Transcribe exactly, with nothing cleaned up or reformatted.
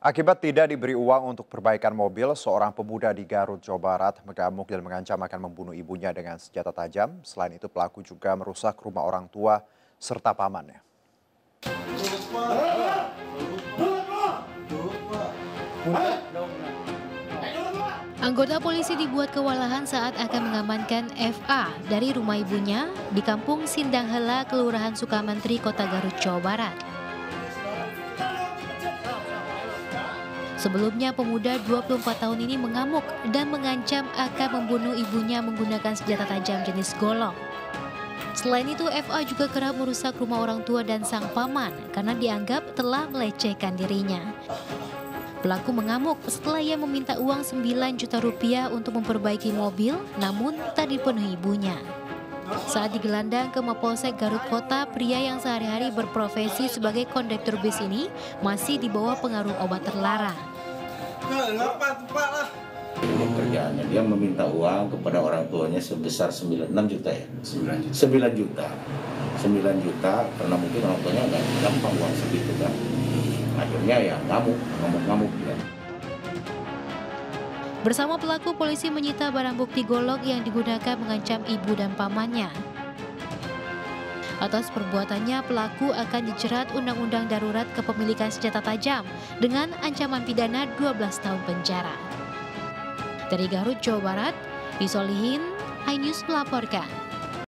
Akibat tidak diberi uang untuk perbaikan mobil, seorang pemuda di Garut, Jawa Barat mengamuk dan mengancam akan membunuh ibunya dengan senjata tajam. Selain itu pelaku juga merusak rumah orang tua serta pamannya. Anggota polisi dibuat kewalahan saat akan mengamankan F A dari rumah ibunya di kampung Sindang Hela, Kelurahan Sukamantri, Kota Garut, Jawa Barat. Sebelumnya pemuda dua puluh empat tahun ini mengamuk dan mengancam akan membunuh ibunya menggunakan senjata tajam jenis golok. Selain itu F A juga kerap merusak rumah orang tua dan sang paman karena dianggap telah melecehkan dirinya. Pelaku mengamuk setelah ia meminta uang sembilan juta rupiah untuk memperbaiki mobil namun tak dipenuhi ibunya. Saat digelandang ke Mapolsek Garut Kota, pria yang sehari-hari berprofesi sebagai kondektur bis ini masih di bawah pengaruh obat terlarang. Pekerjaannya dia meminta uang kepada orang tuanya sebesar sembilan, enam juta ya? sembilan juta. sembilan juta karena mungkin orang tuanya nggak gampang uang segitu kan. Akhirnya ya ngamuk, ngamuk-ngamuk ya. Bersama pelaku, polisi menyita barang bukti golok yang digunakan mengancam ibu dan pamannya. Atas perbuatannya, pelaku akan dijerat Undang-Undang Darurat Kepemilikan Senjata Tajam dengan ancaman pidana dua belas tahun penjara. Dari Garut, Jawa Barat, Isolihin, iNews melaporkan.